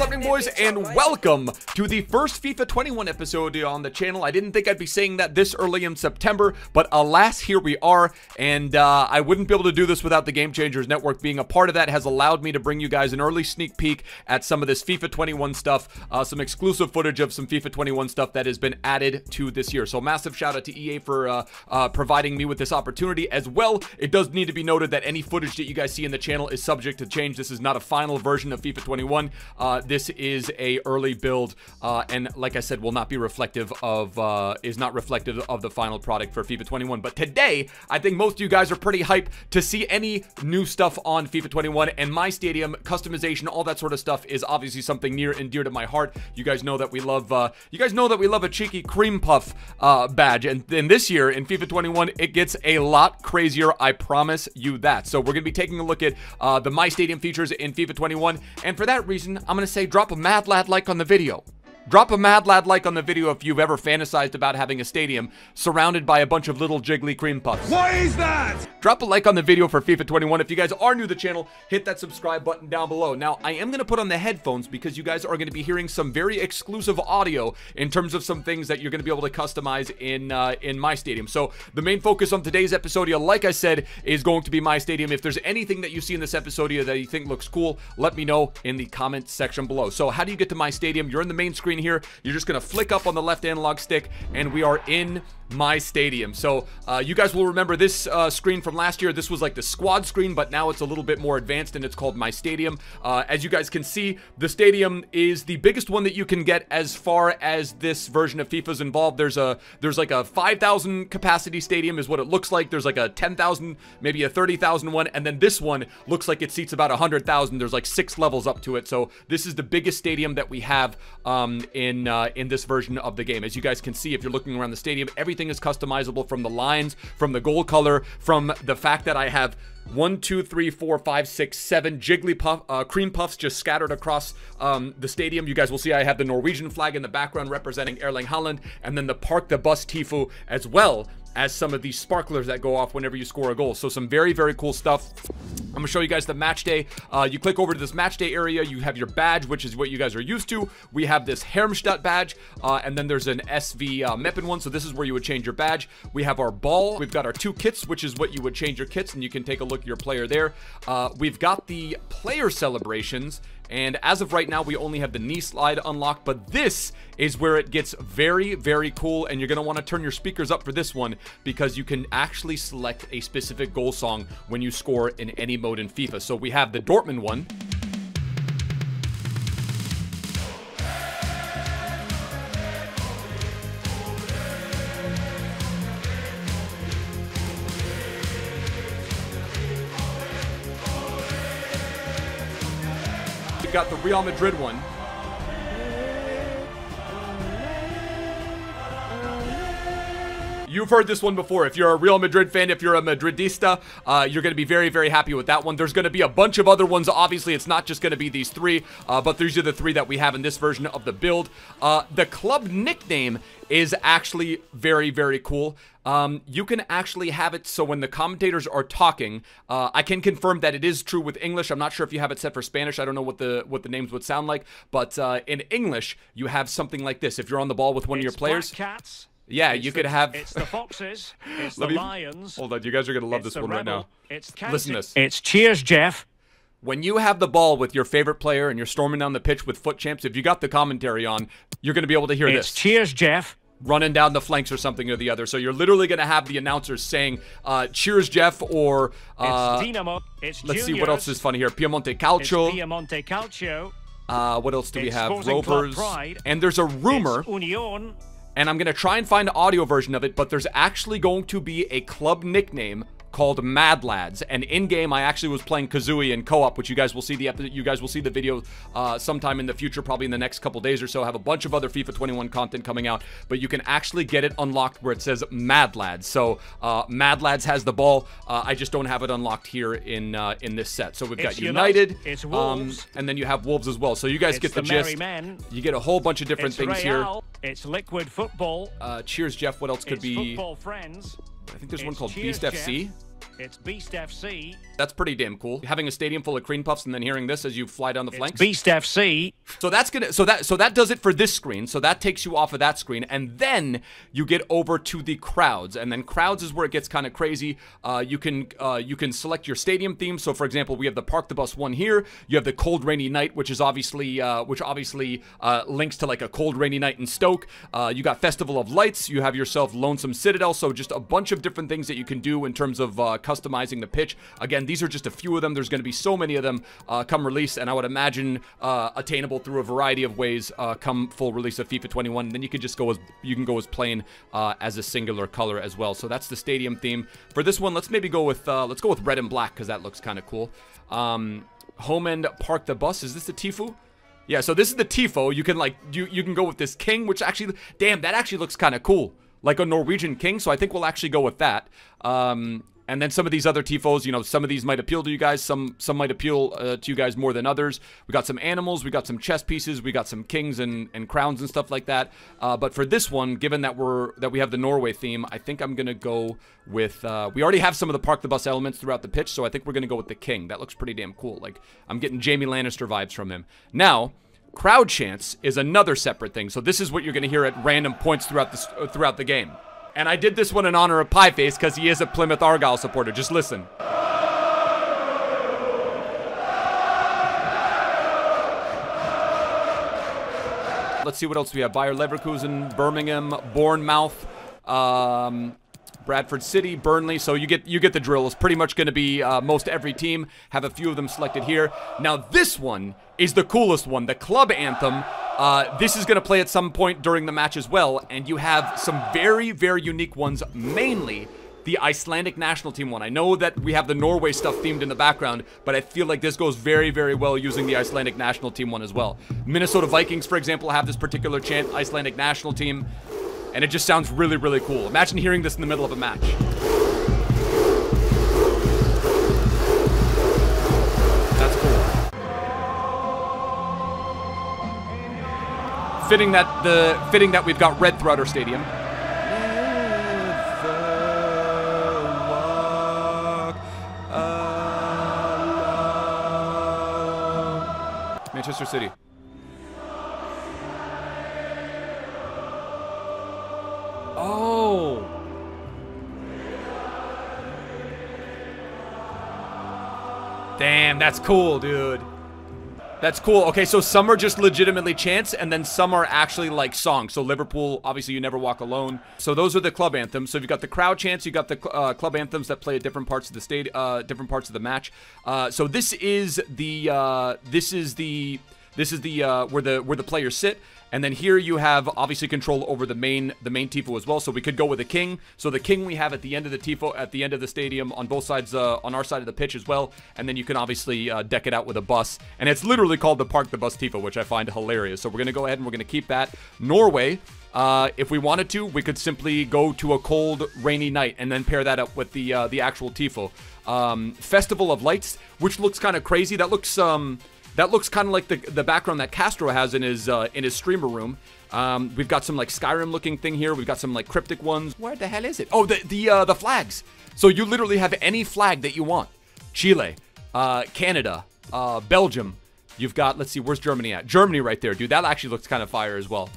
What's happening, boys, and welcome to the first FIFA 21 episode on the channel. I didn't think I'd be saying that this early in September, but alas, here we are, and I wouldn't be able to do this without the Game Changers Network being a part of that. Has allowed me to bring you guys an early sneak peek at some of this FIFA 21 stuff, some exclusive footage of some FIFA 21 stuff that has been added to this year. So massive shout out to EA for providing me with this opportunity as well. It does need to be noted that any footage that you guys see in the channel is subject to change. This is not a final version of FIFA 21. This is a early build, and like I said, will not be reflective of, is not reflective of the final product for FIFA 21. But today, I think most of you guys are pretty hyped to see any new stuff on FIFA 21, and my stadium customization, all that sort of stuff is obviously something near and dear to my heart. You guys know that we love, a cheeky cream puff badge, and then this year in FIFA 21, it gets a lot crazier. I promise you that. So we're gonna be taking a look at the My Stadium features in FIFA 21, and for that reason, I'm gonna say drop a mad lad like on the video. Drop a mad lad like on the video if you've ever fantasized about having a stadium surrounded by a bunch of little jiggly cream puffs. What is that? Drop a like on the video for FIFA 21. If you guys are new to the channel, hit that subscribe button down below. Now, I am going to put on the headphones because you guys are going to be hearing some very exclusive audio in terms of some things that you're going to be able to customize in My Stadium. So the main focus on today's episodio, like I said, is going to be My Stadium. If there's anything that you see in this episodio that you think looks cool, let me know in the comment section below. So how do you get to My Stadium? You're in the main screen here. You're just going to flick up on the left analog stick, and we are in My Stadium. So you guys will remember this screen from last year. This was like the squad screen, but now it's a little bit more advanced, and it's called My Stadium. As you guys can see, the stadium is the biggest one that you can get as far as this version of FIFA's involved. There's like a 5,000 capacity stadium is what it looks like. There's like a 10,000, maybe a 30,000 one, and then this one looks like it seats about 100,000. There's like 6 levels up to it. So this is the biggest stadium that we have in this version of the game. As you guys can see, if you're looking around the stadium, everything is customizable from the lines, from the goal color, from the fact that I have 1, 2, 3, 4, 5, 6, 7 Jigglypuff cream puffs just scattered across the stadium. You guys will see I have the Norwegian flag in the background representing Erling Haaland, and then the Park the Bus Tifu, as well as some of these sparklers that go off whenever you score a goal. So some very, very cool stuff. I'm gonna show you guys the match day. You click over to this match day area, you have your badge, which is what you guys are used to. We have this Hermstadt badge, and then there's an SV Meppen one, so this is where you would change your badge. We have our ball, we've got our 2 kits, which is what you would change your kits, and you can take a look at your player there. We've got the player celebrations, and as of right now, we only have the knee slide unlocked, but this is where it gets very, very cool, and you're gonna wanna turn your speakers up for this one, because you can actually select a specific goal song when you score in any mode in FIFA. So we have the Dortmund one. We've got the Real Madrid one. You've heard this one before. If you're a Real Madrid fan, if you're a Madridista, you're going to be very, very happy with that one. There's going to be a bunch of other ones. Obviously, it's not just going to be these 3, but these are the 3 that we have in this version of the build. The club nickname is actually very, very cool. You can actually have it so when the commentators are talking, I can confirm that it is true with English. I'm not sure if you have it set for Spanish. I don't know what the names would sound like, but in English, you have something like this. If you're on the ball with one of your players... Cats. Yeah, you could have... It's the foxes, it's the lions... Hold on, you guys are going to love this one right now. Listen to this. It's cheers, Jeff. When you have the ball with your favorite player and you're storming down the pitch with foot champs, if you got the commentary on, you're going to be able to hear this. It's cheers, Jeff. Running down the flanks or something or the other. So you're literally going to have the announcers saying, cheers, Jeff, or... it's Dinamo. It's Juniors. Let's see what else is funny here. Piemonte Calcio. It's Piemonte Calcio. What else do we have? Rovers. And there's a rumor... It's Union. And I'm going to try and find an audio version of it, but there's actually going to be a club nickname called Mad Lads, and in game I actually was playing Kazooie in co-op, which you guys will see the video sometime in the future, probably in the next couple days or so. I have a bunch of other FIFA 21 content coming out, but you can actually get it unlocked where it says Mad Lads. So Mad Lads has the ball. I just don't have it unlocked here in this set. So we've got United, it's Wolves, and then you have Wolves as well. So you guys get the gist. Men. You get a whole bunch of different things Real. Here. It's Liquid Football. Cheers, Jeff. What else could be? Football Friends. I think there's one called Beast FC. It's Beast FC. That's pretty damn cool. Having a stadium full of cream puffs and then hearing this as you fly down the flanks. Beast FC. So that's gonna, so that does it for this screen. So that takes you off of that screen, and then you get over to the crowds, and then crowds is where it gets kind of crazy. You can select your stadium theme. So for example, we have the Park the Bus one here. You have the Cold Rainy Night, which is obviously links to like a cold rainy night in Stoke. You got Festival of Lights. You have yourself Lonesome Citadel. So just a bunch of different things that you can do in terms of customizing the pitch. Again, these are just a few of them. There's going to be so many of them come release, and I would imagine attainable through a variety of ways come full release of FIFA 21. And then you can just go as plain as a singular color as well. So that's the stadium theme for this one. Let's maybe go with let's go with red and black because that looks kind of cool. Home End Park the Bus. Is this the Tifu? Yeah. So this is the Tifo. You can like you can go with this king, which actually, damn, that actually looks kind of cool, like a Norwegian king. So I think we'll actually go with that. And then some of these other Tifos, you know, some of these might appeal to you guys. Some might appeal to you guys more than others. We got some animals. We got some chess pieces. We got some kings and crowns and stuff like that. But for this one, given that we have the Norway theme, I think I'm going to go with... we already have some of the Park the Bus elements throughout the pitch, so I think we're going to go with the king. That looks pretty damn cool. Like, I'm getting Jamie Lannister vibes from him. Now... crowd chants is another separate thing. So this is what you're going to hear at random points throughout the game. And I did this one in honor of Pie Face because he is a Plymouth Argyle supporter. Just listen. Let's see what else we have. Bayer Leverkusen, Birmingham, Bournemouth, Bradford City, Burnley. So you get the drill. It's pretty much going to be most every team. Have a few of them selected here. Now this one is the coolest one, the club anthem. This is going to play at some point during the match as well, and you have some very, very unique ones, mainly the Icelandic national team one. I know that we have the Norway stuff themed in the background, but I feel like this goes very, very well using the Icelandic national team one as well. Minnesota Vikings, for example, have this particular chant, Icelandic national team. And it just sounds really, really cool. Imagine hearing this in the middle of a match. That's cool. Fitting that we've got red throughout our stadium. Manchester City. Oh. Damn, that's cool, dude. That's cool. Okay, so some are just legitimately chants, and then some are actually like songs. So Liverpool, obviously, You Never Walk Alone. So those are the club anthems. So you've got the crowd chants, you got the club anthems that play at different parts of the state, different parts of the match. So this is where the players sit. And then here you have obviously control over the main tifo as well. So we could go with a king. So the king we have at the end of the tifo, at the end of the stadium, on both sides, on our side of the pitch as well. And then you can obviously deck it out with a bus. And it's literally called the Park the Bus tifo, which I find hilarious. So we're gonna go ahead and we're gonna keep that. Norway. If we wanted to, we could simply go to a cold, rainy night and then pair that up with the actual tifo. Festival of Lights, which looks kind of crazy. That looks kind of like the background that Castro has in his streamer room. We've got some like Skyrim looking thing here. We've got some like cryptic ones. Where the hell is it? Oh, the flags. So you literally have any flag that you want. Chile, Canada, Belgium. You've got, let's see, where's Germany at? Germany right there, dude. That actually looks kind of fire as well.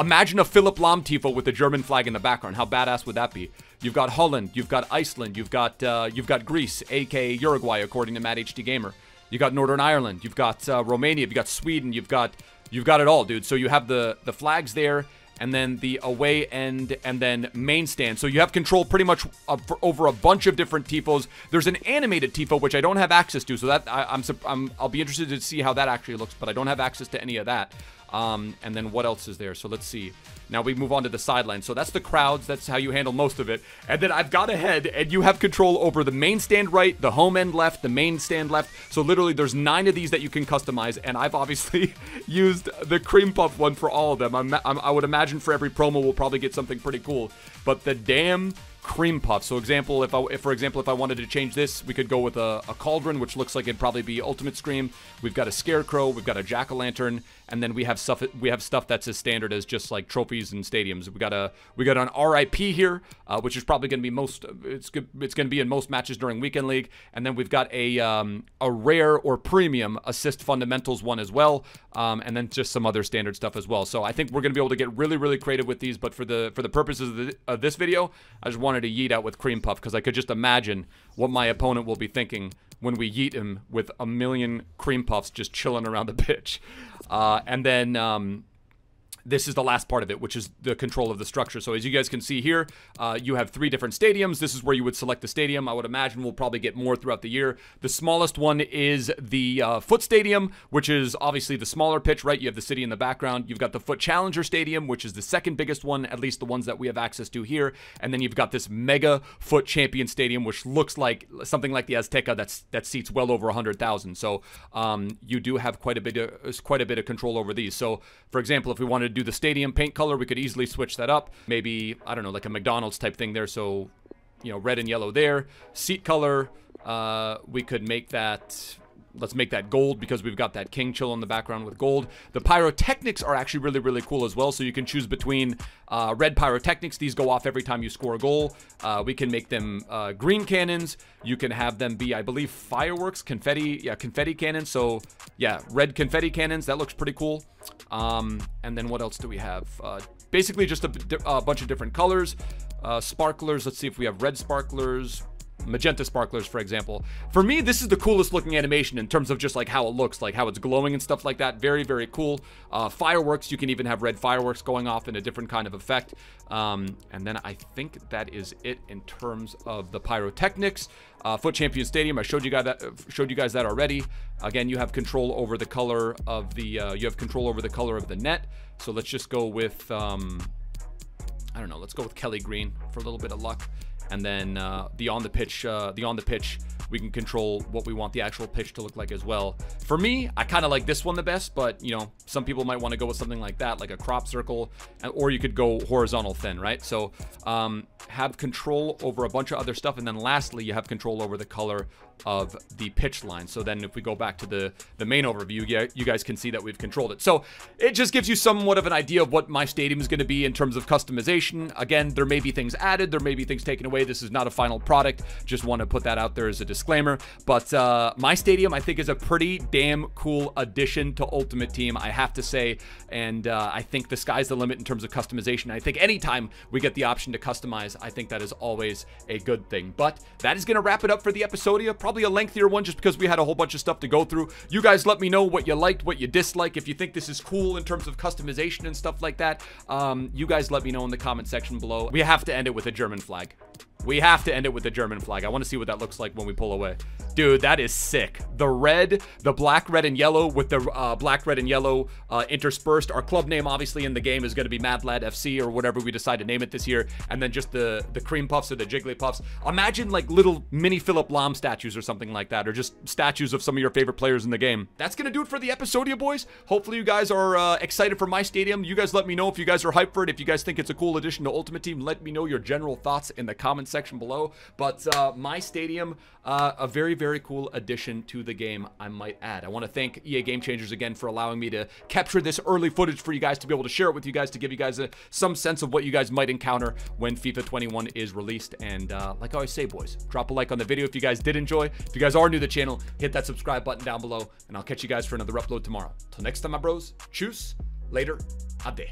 Imagine a Philip Lahm tifo with the German flag in the background. How badass would that be? You've got Holland, you've got Iceland, you've got Greece, aka Uruguay, according to Matt HD Gamer. You got Northern Ireland, you've got Romania, you've got Sweden, you've got it all, dude. So you have the flags there, and then the away end, and then main stand. So you have control pretty much over a bunch of different tifos. There's an animated tifo which I don't have access to, so that I'll be interested to see how that actually looks, but I don't have access to any of that. And then what else is there? So let's see. Now we move on to the sideline. So that's the crowds. That's how you handle most of it. And then I've got ahead, and you have control over the main stand right, the home end left, the main stand left. So literally there's 9 of these that you can customize, and I've obviously used the cream puff one for all of them. I would imagine for every promo we'll probably get something pretty cool. But the damn... cream puff. So example, if for example I wanted to change this, we could go with a cauldron, which looks like it'd probably be Ultimate Scream. We've got a scarecrow, we've got a jack-o'-lantern, and then we have stuff that's as standard as just like trophies and stadiums. We got an RIP here, which is probably going to be it's going to be in most matches during weekend league, and then we've got a rare or premium assist fundamentals one as well, and then just some other standard stuff as well. So I think we're going to be able to get really creative with these, but for the purposes of this video, I just wanted to yeet out with cream puff because I could just imagine what my opponent will be thinking when we yeet him with a million cream puffs just chilling around the pitch. And then this is the last part of it, which is the control of the structure. So as you guys can see here, you have three different stadiums. This is where you would select the stadium. I would imagine we'll probably get more throughout the year. The smallest one is the foot stadium, which is obviously the smaller pitch, right? You have the city in the background. You've got the foot challenger stadium, which is the second biggest one, at least the ones that we have access to here. And then you've got this mega foot champion stadium, which looks like something like the Azteca that seats well over 100,000. So you do have quite a bit of control over these. So for example, if we wanted to do the stadium paint color, we could easily switch that up. Maybe, I don't know, like a McDonald's type thing there, so, you know, red and yellow there. Seat color, we could make that, let's make that gold because we've got that king chill in the background with gold. The pyrotechnics are actually really cool as well, so you can choose between red pyrotechnics. These go off every time you score a goal. We can make them green cannons. You can have them be, I believe, fireworks, confetti, yeah, confetti cannons. So yeah, red confetti cannons, that looks pretty cool. And then what else do we have? Basically just a bunch of different colors. Sparklers, let's see if we have red sparklers. Magenta sparklers, for example. For me, this is the coolest looking animation in terms of just like how it looks, like how it's glowing and stuff like that. Very cool. Fireworks, you can even have red fireworks going off in a different kind of effect. And then I think that is it in terms of the pyrotechnics. Foot Champion Stadium, I showed you guys that already. Again, you have control over the color of the net. So let's just go with I don't know, let's go with Kelly Green for a little bit of luck. And then the on the pitch, we can control what we want the actual pitch to look like as well. For me, I kind of like this one the best, but you know, some people might want to go with something like that, like a crop circle, or you could go horizontal thin, right? So have control over a bunch of other stuff, and then lastly, you have control over the color of the pitch line. So then if we go back to the main overview, yeah, you guys can see that we've controlled it. So it just gives you somewhat of an idea of what my stadium is going to be in terms of customization. Again, there may be things added, there may be things taken away. This is not a final product. Just want to put that out there as a disclaimer. But my stadium, I think, is a pretty damn cool addition to Ultimate Team, I have to say. And I think the sky's the limit in terms of customization. I think anytime we get the option to customize, I think that is always a good thing. But that is going to wrap it up for the episodia. Probably a lengthier one just because we had a whole bunch of stuff to go through. You guys let me know what you liked, what you dislike. If you think this is cool in terms of customization and stuff like that, you guys let me know in the comment section below. We have to end it with a German flag. We have to end it with the German flag. I want to see what that looks like when we pull away. Dude, that is sick. The red, the black, red, and yellow with the black, red, and yellow interspersed. Our club name, obviously, in the game is going to be Mad Lad FC or whatever we decide to name it this year. And then just the cream puffs or the jiggly puffs. Imagine like little mini Philip Lahm statues or something like that, or just statues of some of your favorite players in the game. That's going to do it for the episodia, boys. Hopefully you guys are excited for my stadium. You guys let me know if you guys are hyped for it. If you guys think it's a cool addition to Ultimate Team, let me know your general thoughts in the comments section below. But my stadium, a very cool addition to the game, I might add. I want to thank EA Game Changers again for allowing me to capture this early footage for you guys to be able to share it with you guys, to give you guys some sense of what you guys might encounter when FIFA 21 is released. And like I always say, boys, drop a like on the video if you guys did enjoy. If you guys are new to the channel, hit that subscribe button down below, and I'll catch you guys for another upload tomorrow. Till next time, my bros, cheers, later, ade.